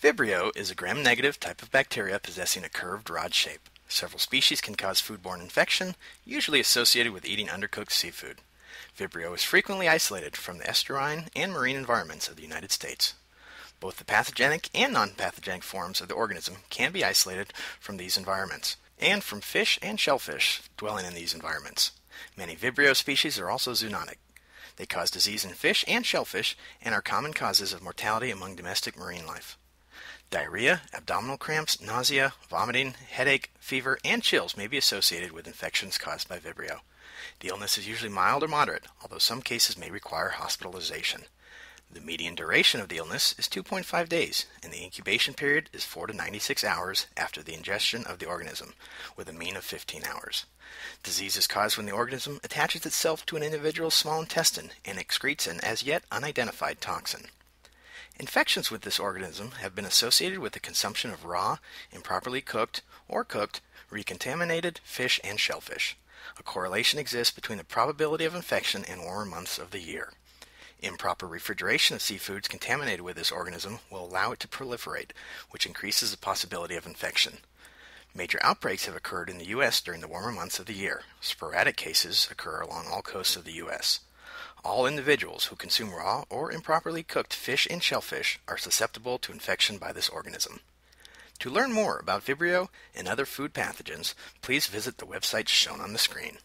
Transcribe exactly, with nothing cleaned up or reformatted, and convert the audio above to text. Vibrio is a gram-negative type of bacteria possessing a curved rod shape. Several species can cause foodborne infection, usually associated with eating undercooked seafood. Vibrio is frequently isolated from the estuarine and marine environments of the United States. Both the pathogenic and non-pathogenic forms of the organism can be isolated from these environments, and from fish and shellfish dwelling in these environments. Many Vibrio species are also zoonotic. They cause disease in fish and shellfish and are common causes of mortality among domestic marine life. Diarrhea, abdominal cramps, nausea, vomiting, headache, fever, and chills may be associated with infections caused by Vibrio. The illness is usually mild or moderate, although some cases may require hospitalization. The median duration of the illness is two point five days, and the incubation period is four to ninety-six hours after the ingestion of the organism, with a mean of fifteen hours. Disease is caused when the organism attaches itself to an individual's small intestine and excretes an as yet unidentified toxin. Infections with this organism have been associated with the consumption of raw, improperly cooked, or cooked, recontaminated fish and shellfish. A correlation exists between the probability of infection and warmer months of the year. Improper refrigeration of seafoods contaminated with this organism will allow it to proliferate, which increases the possibility of infection. Major outbreaks have occurred in the U S during the warmer months of the year. Sporadic cases occur along all coasts of the U S All individuals who consume raw or improperly cooked fish and shellfish are susceptible to infection by this organism. To learn more about Vibrio and other food pathogens, please visit the websites shown on the screen.